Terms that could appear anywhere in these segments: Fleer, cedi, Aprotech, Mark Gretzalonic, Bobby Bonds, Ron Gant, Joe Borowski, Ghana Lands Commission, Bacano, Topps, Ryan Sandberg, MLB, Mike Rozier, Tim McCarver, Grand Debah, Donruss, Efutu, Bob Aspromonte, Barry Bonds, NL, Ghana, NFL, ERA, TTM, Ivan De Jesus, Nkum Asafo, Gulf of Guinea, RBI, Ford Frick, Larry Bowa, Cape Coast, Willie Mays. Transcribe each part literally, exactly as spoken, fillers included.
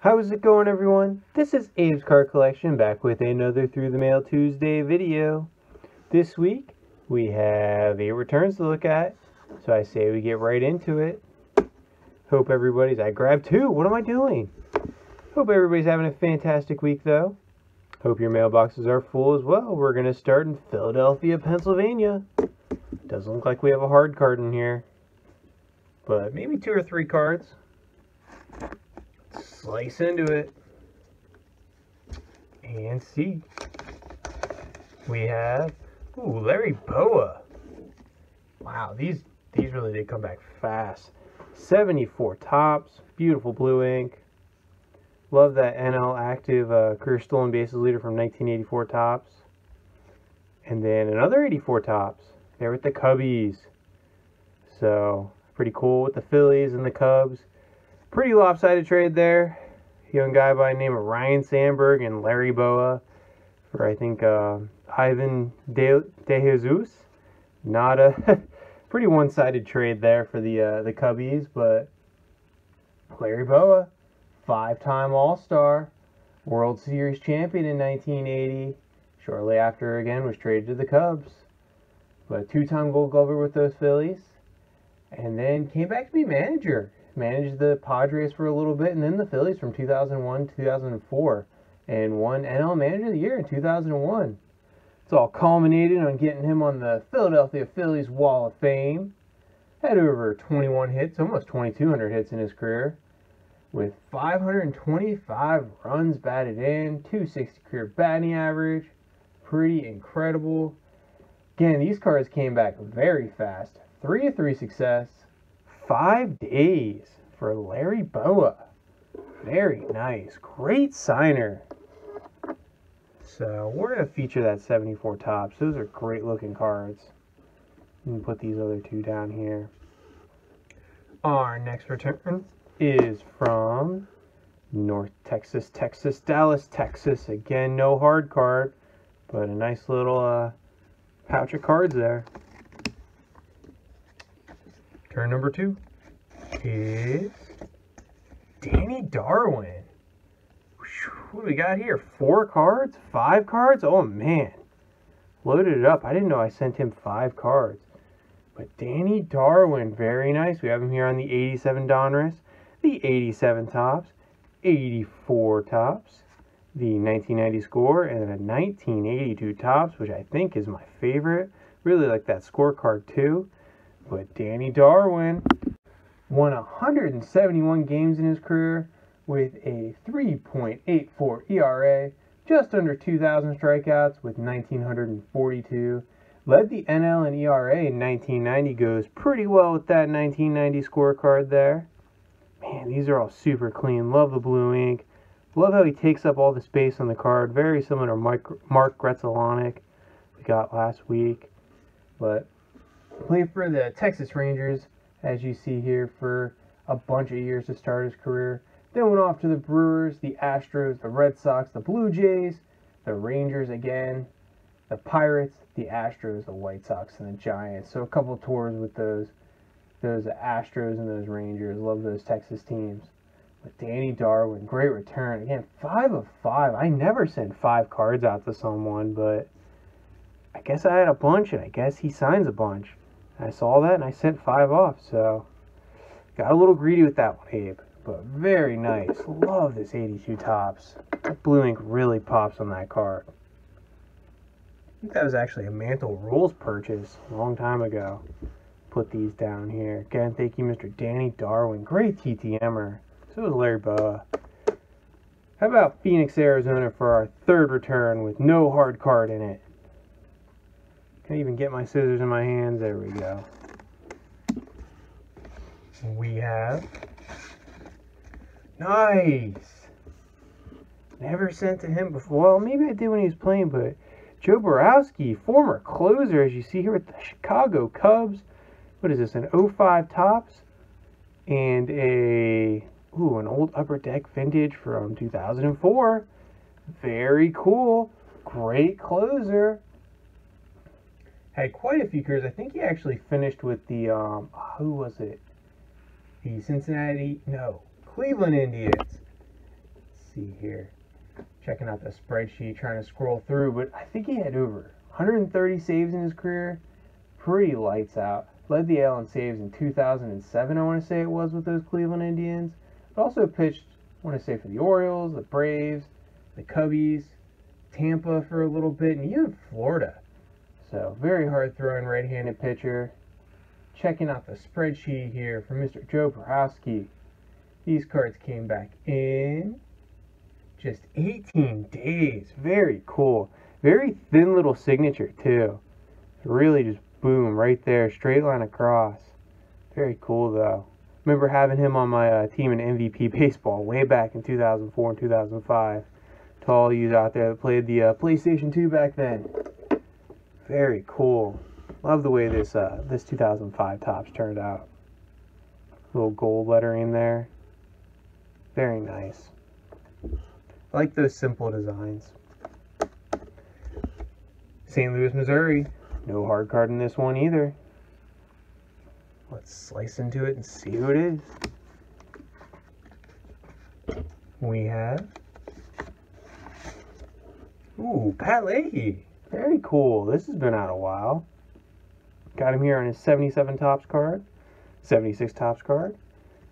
How's it going, everyone? This is Abe's Car Collection, back with another Through the Mail Tuesday video. This week we have eight returns to look at, so I say we get right into it. Hope everybody's... I grabbed two! What am I doing? Hope everybody's having a fantastic week, though. Hope your mailboxes are full as well. We're going to start in Philadelphia, Pennsylvania. Doesn't look like we have a hard card in here, but maybe two or three cards. Slice into it and see. We have, ooh, Larry Bowa. Wow, these these really did come back fast. seventy-four tops, beautiful blue ink. Love that N L active uh, career stolen bases leader from nineteen eighty-four tops. And then another eighty-four tops. There with the Cubbies. So pretty cool with the Phillies and the Cubs. Pretty lopsided trade there. Young guy by the name of Ryan Sandberg and Larry Bowa for, I think, uh, Ivan De, De Jesus. Not a pretty one-sided trade there for the uh, the Cubbies, but Larry Bowa, five-time All-Star, World Series champion in nineteen eighty. Shortly after, again, was traded to the Cubs. But a two-time Gold Glover with those Phillies, and then came back to be manager. Managed the Padres for a little bit and then the Phillies from two thousand one to two thousand four, and won N L Manager of the Year in two thousand one. It's all culminated on getting him on the Philadelphia Phillies Wall of Fame. Had over twenty-one hits, almost twenty-two hundred hits in his career, with five hundred twenty-five runs batted in, two sixty career batting average. Pretty incredible. Again, these cards came back very fast. three of three success. Five days for Larry Bowa. Very nice. Great signer. So we're going to feature that seventy-four tops. Those are great looking cards. And put these other two down here. Our next return is from North Texas, Texas, Dallas, Texas. Again, no hard card, but a nice little uh, pouch of cards there. Turn number two is Danny Darwin. What do we got here? Four cards? Five cards? Oh, man. Loaded it up. I didn't know I sent him five cards. But Danny Darwin, very nice. We have him here on the eighty-seven Donruss, the eighty-seven Tops, eighty-four Tops, the nineteen ninety Score, and a nineteen eighty-two Tops, which I think is my favorite. Really like that scorecard, too. But Danny Darwin won one hundred seventy-one games in his career with a three point eight four E R A, just under two thousand strikeouts with one thousand nine hundred forty-two. Led the N L and E R A in nineteen ninety, goes pretty well with that nineteen ninety scorecard there. Man, these are all super clean. Love the blue ink. Love how he takes up all the space on the card. Very similar to Mike, Mark Gretzalonic we got last week. But... played for the Texas Rangers, as you see here, for a bunch of years to start his career. Then went off to the Brewers, the Astros, the Red Sox, the Blue Jays, the Rangers again, the Pirates, the Astros, the White Sox, and the Giants. So a couple tours with those, those Astros and those Rangers. Love those Texas teams. But Danny Darwin, great return. Again, five of five. I never send five cards out to someone, but I guess I had a bunch, and I guess he signs a bunch. I saw that and I sent five off, so got a little greedy with that one, Abe. But very nice. Love this eighty-two tops. That blue ink really pops on that card. I think that was actually a Mantle Rules purchase a long time ago. Put these down here. Again, thank you, Mister Danny Darwin. Great T T M-er. So was Larry Bowa. How about Phoenix, Arizona for our third return with no hard card in it? Can't even get my scissors in my hands. There we go. We have... nice! Never sent to him before. Well, maybe I did when he was playing, but... Joe Borowski, former closer, as you see here with the Chicago Cubs. What is this, an oh five Tops? And a... ooh, an old Upper Deck vintage from two thousand four. Very cool. Great closer. Had quite a few careers. I think he actually finished with the, um, who was it? The Cincinnati, no, Cleveland Indians. see here, checking out the spreadsheet, trying to scroll through, but I think he had over one hundred thirty saves in his career, pretty lights out. Led the L in saves in two thousand seven, I want to say it was, with those Cleveland Indians. But also pitched, I want to say, for the Orioles, the Braves, the Cubbies, Tampa for a little bit, and even Florida. So, very hard-throwing right-handed pitcher. Checking out the spreadsheet here for Mister Joe Borowski. These cards came back in just eighteen days. Very cool. Very thin little signature, too. Really just boom, right there. Straight line across. Very cool, though. Remember having him on my uh, team in M V P baseball way back in two thousand four and two thousand five. To all you out there that played the uh, PlayStation two back then. Very cool. Love the way this uh, this two thousand five Topps turned out. Little gold lettering there. Very nice. I like those simple designs. Saint Louis, Missouri. No hard card in this one either. Let's slice into it and see who it is. We have... Ooh, Pat Leahy. Very cool. This has been out a while. Got him here on his seventy-seven Topps card, seventy-six Topps card,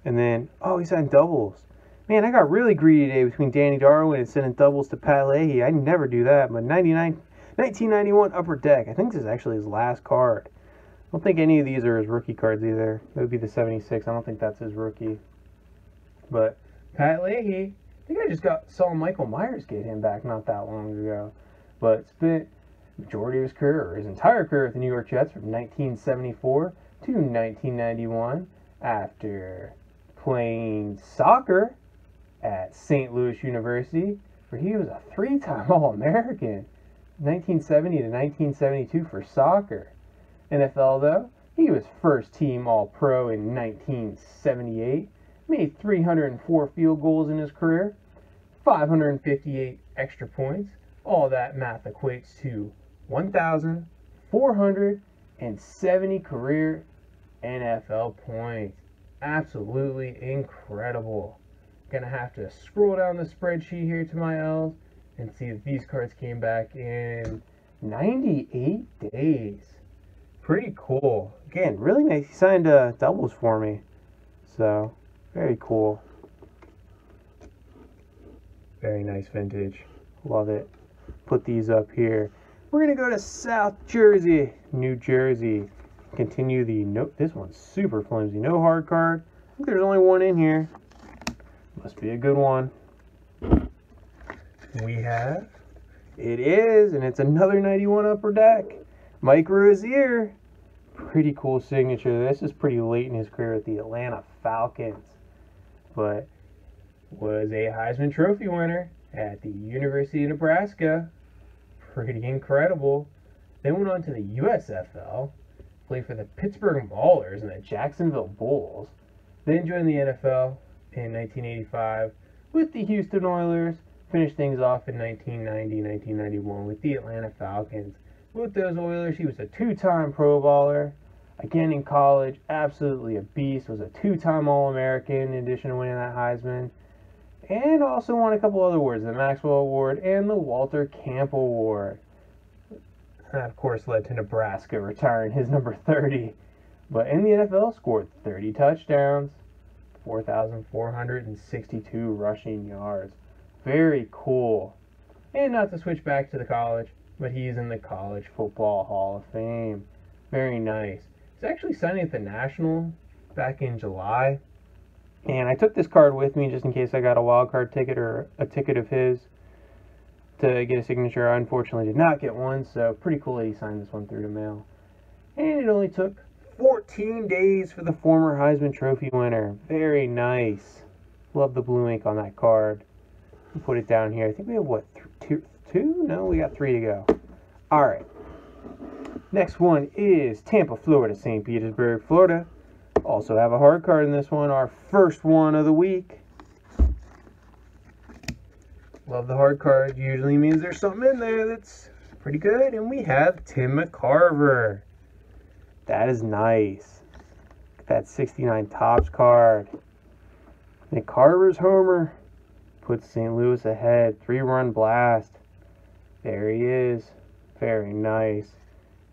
and then, oh, he signed doubles. Man, I got really greedy today between Danny Darwin and sending doubles to Pat Leahy. I never do that, but nineteen ninety-one Upper Deck. I think this is actually his last card. I don't think any of these are his rookie cards either. It would be the seventy-six. I don't think that's his rookie. But Pat Leahy, I think I just got saw Michael Myers get him back not that long ago. But spent the majority of his career, or his entire career, with the New York Jets from nineteen seventy-four to nineteen ninety-one, after playing soccer at Saint Louis University, where he was a three-time All-American, nineteen seventy to nineteen seventy-two for soccer. N F L, though, he was first-team All-Pro in nineteen seventy-eight, made three hundred four field goals in his career, five hundred fifty-eight extra points. All that math equates to one thousand four hundred seventy career N F L points. Absolutely incredible. Gonna have to scroll down the spreadsheet here to my L's and see if these cards came back in ninety-eight days. Pretty cool. Again, really nice. He signed uh, doubles for me. So, very cool. Very nice vintage. Love it. Put these up here. We're gonna go to South Jersey, New Jersey. Continue the note. This one's super flimsy. No hard card. I think there's only one in here. Must be a good one. We have. It is, and it's another ninety-one Upper Deck. Mike Rozier. Pretty cool signature. This is pretty late in his career at the Atlanta Falcons, but was a Heisman Trophy winner at the University of Nebraska. Pretty incredible. Then went on to the U S F L, played for the Pittsburgh Maulers and the Jacksonville Bulls, then joined the N F L in nineteen eighty-five with the Houston Oilers, finished things off in nineteen ninety, nineteen ninety-one with the Atlanta Falcons. With those Oilers, he was a two-time Pro Bowler. Again in college, absolutely a beast, was a two-time All-American in addition to winning that Heisman. And also won a couple other awards, the Maxwell Award and the Walter Camp Award. That, of course, led to Nebraska retiring his number thirty. But in the N F L, scored thirty touchdowns, four thousand four hundred sixty-two rushing yards. Very cool. And not to switch back to the college, but he's in the College Football Hall of Fame. Very nice. He's actually signing at the National back in July. And I took this card with me just in case I got a wild card ticket or a ticket of his to get a signature. I unfortunately did not get one, so pretty cool that he signed this one through the mail. And it only took fourteen days for the former Heisman Trophy winner. Very nice. Love the blue ink on that card. We'll put it down here. I think we have, what, two? two? No, we got three to go. All right. Next one is Tampa, Florida, Saint Petersburg, Florida. Also have a hard card in this one, our first one of the week. Love the hard card. Usually means there's something in there that's pretty good. And we have Tim McCarver. That is nice. That sixty-nine Topps card. McCarver's homer. puts Saint Louis ahead. Three-run blast. There he is. Very nice.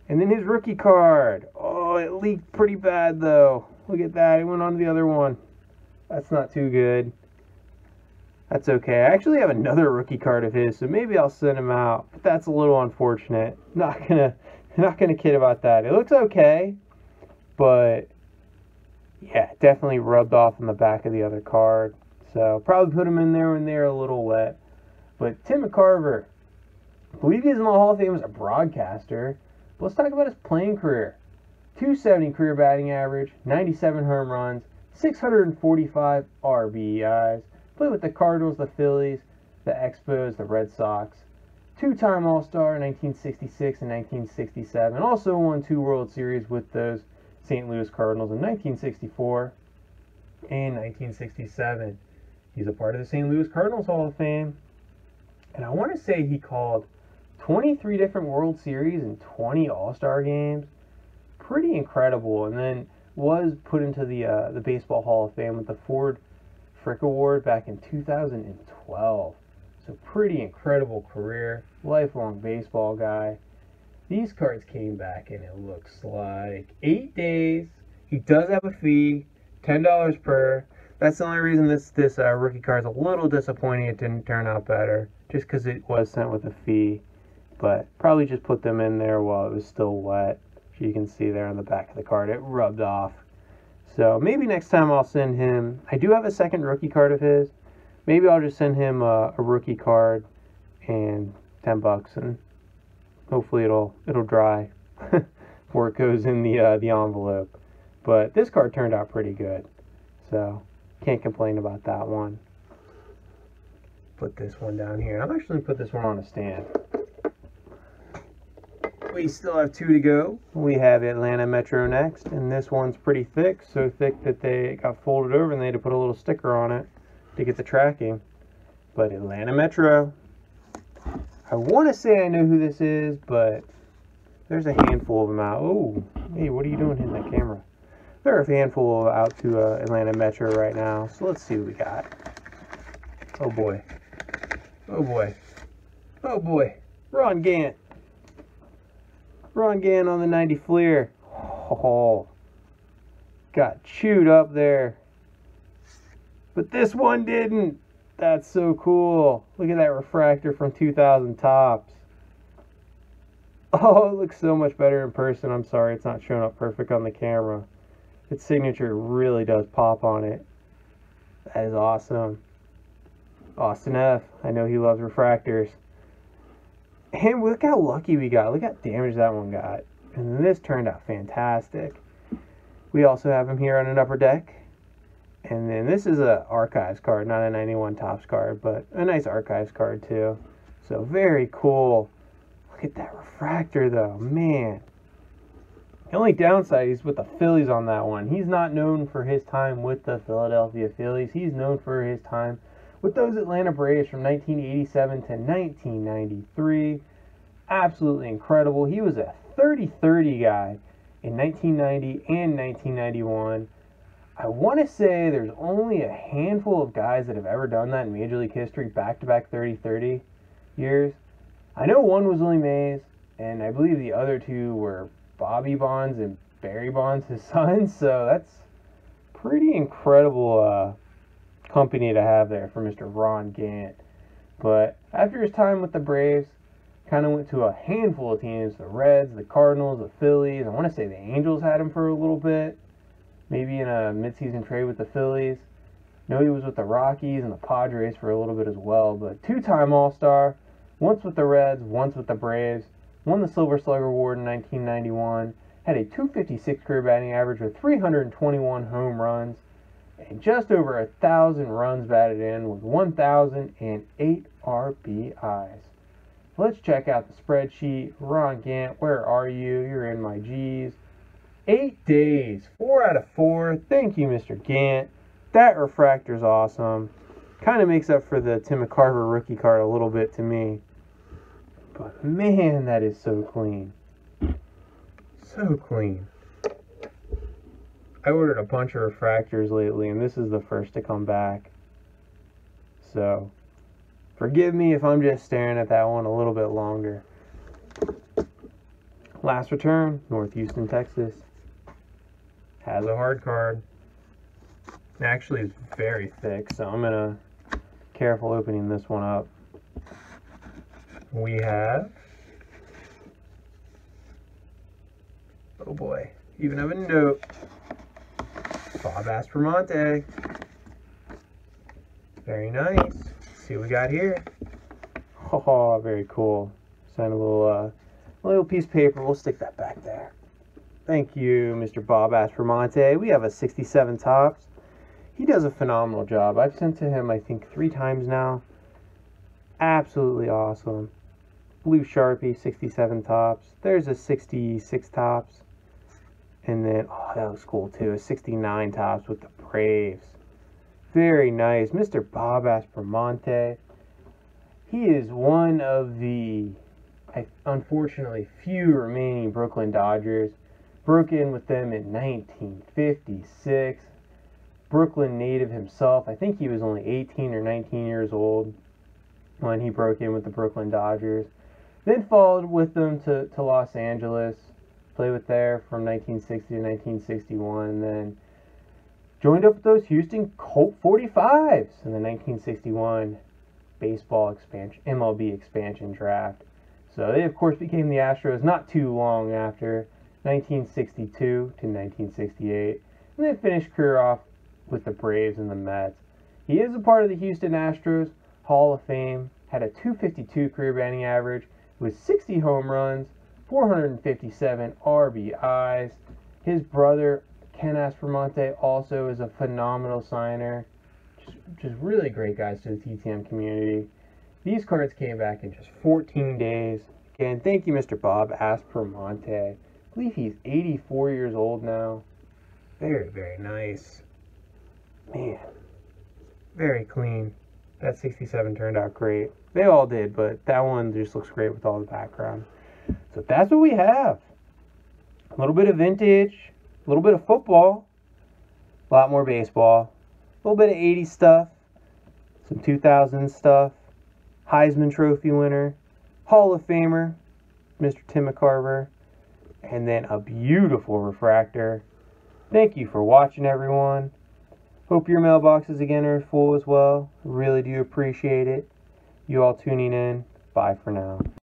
And then his rookie card. Oh, it leaked pretty bad, though. Look at that. It went on to the other one. That's not too good. That's okay. I actually have another rookie card of his, so maybe I'll send him out. But that's a little unfortunate. Not gonna, not gonna kid about that. It looks okay, but yeah, definitely rubbed off on the back of the other card. So probably put him in there when they're a little wet. But Tim McCarver, I believe he's in the Hall of Fame as a broadcaster. But let's talk about his playing career. two seventy career batting average, ninety-seven home runs, six hundred forty-five R B Is. Played with the Cardinals, the Phillies, the Expos, the Red Sox. Two-time All-Star in nineteen sixty-six and nineteen sixty-seven. Also won two World Series with those Saint Louis Cardinals in nineteen sixty-four and nineteen sixty-seven. He's a part of the Saint Louis Cardinals Hall of Fame. And I want to say he called twenty-three different World Series and twenty All-Star games. Pretty incredible. And then was put into the, uh, the Baseball Hall of Fame with the Ford Frick Award back in two thousand twelve. So pretty incredible career, lifelong baseball guy. These cards came back and it looks like eight days. He does have a fee, ten dollars per. That's the only reason this this uh, rookie card's a little disappointing. It didn't turn out better, just because it was sent with a fee. But probably just put them in there while it was still wet. So you can see there on the back of the card, it rubbed off. So maybe next time I'll send him, I do have a second rookie card of his. Maybe I'll just send him a, a rookie card and ten bucks, and hopefully it'll it'll dry before it goes in the uh, the envelope. But this card turned out pretty good, so can't complain about that one. Put this one down here. I'm actually gonna put this one on a stand. We still have two to go. We have Atlanta Metro next, and this one's pretty thick, so thick that they got folded over and they had to put a little sticker on it to get the tracking. But Atlanta Metro, I want to say I know who this is, but there's a handful of them out. Oh, hey, what are you doing hitting that camera? There are a handful out to uh, Atlanta Metro right now, so let's see what we got. Oh boy. Oh boy. Oh boy. Ron Gant. Ron Gant on the ninety Fleer. Oh, got chewed up there. But this one didn't. That's so cool. Look at that refractor from two thousand Tops. Oh, it looks so much better in person. I'm sorry it's not showing up perfect on the camera. Its signature really does pop on it. That is awesome. Austin F. I know he loves refractors. And look how lucky we got. Look how damaged that one got. And then this turned out fantastic. We also have him here on an upper deck. And then this is a archives card, not a ninety-one Topps card, but a nice archives card too. So very cool. Look at that refractor though, man. The only downside is with the Phillies on that one. He's not known for his time with the Philadelphia Phillies. He's known for his time with those Atlanta Braves from nineteen eighty-seven to nineteen ninety-three. Absolutely incredible. He was a thirty thirty guy in nineteen ninety and nineteen ninety-one. I want to say there's only a handful of guys that have ever done that in Major League history, back-to-back thirty thirty years. I know one was Willie Mays, and I believe the other two were Bobby Bonds and Barry Bonds, his son. So that's pretty incredible uh, company to have there for Mister Ron Gant. But after his time with the Braves, kind of went to a handful of teams, the Reds, the Cardinals, the Phillies. I want to say the Angels had him for a little bit, maybe in a midseason trade with the Phillies. I know he was with the Rockies and the Padres for a little bit as well. But two-time All-Star, once with the Reds, once with the Braves, won the Silver Slugger Award in nineteen ninety-one, had a two fifty-six career batting average with three hundred twenty-one home runs, and just over a thousand runs batted in with one thousand eight R B Is. Let's check out the spreadsheet. Ron Gant, where are you? You're in my G's. Eight days, four out of four. Thank you, Mister Gant. That refractor's awesome. Kind of makes up for the Tim McCarver rookie card a little bit to me. But man, that is so clean. So clean. I ordered a bunch of refractors lately, and this is the first to come back. So Forgive me if I'm just staring at that one a little bit longer. Last return, North Houston, Texas. Has a hard card. Actually, it's very thick, so I'm going to be careful opening this one up. We have... Oh boy, even of a note. Bob Aspromonte. Very nice. Let's see what we got here. Oh, very cool. Send a little, uh, little piece of paper. We'll stick that back there. Thank you, Mister Bob Aspromonte. We have a sixty-seven Topps. He does a phenomenal job. I've sent to him, I think, three times now. Absolutely awesome. Blue Sharpie, sixty-seven Topps. There's a sixty-six Topps. And then, oh, that was cool too. A sixty-nine Topps with the Braves. Very nice. Mister Bob Aspromonte. He is one of the, I, unfortunately, few remaining Brooklyn Dodgers. Broke in with them in nineteen fifty-six. Brooklyn native himself. I think he was only eighteen or nineteen years old when he broke in with the Brooklyn Dodgers. Then followed with them to, to Los Angeles. Played with there from nineteen sixty to nineteen sixty-one. Then joined up with those Houston Colt forty-fives in the nineteen sixty-one baseball expansion, M L B expansion draft. So they, of course, became the Astros not too long after, nineteen sixty-two to nineteen sixty-eight. And then finished career off with the Braves and the Mets. He is a part of the Houston Astros Hall of Fame. Had a two fifty-two career batting average with sixty home runs, four hundred fifty-seven R B Is. His brother, Ken Aspromonte, also is a phenomenal signer. Just, just really great guys to the T T M community. These cards came back in just fourteen days. Again, thank you, Mister Bob Aspromonte. I believe he's eighty-four years old now. Very, very nice. Man, very clean. That sixty-seven turned out great. They all did, but that one just looks great with all the background. So that's what we have. A little bit of vintage, a little bit of football, a lot more baseball, a little bit of eighties stuff, some two thousands stuff, Heisman Trophy winner, Hall of Famer, Mister Tim McCarver, and then a beautiful refractor. Thank you for watching, everyone. Hope your mailboxes again are full as well. Really do appreciate it. You all tuning in. Bye for now.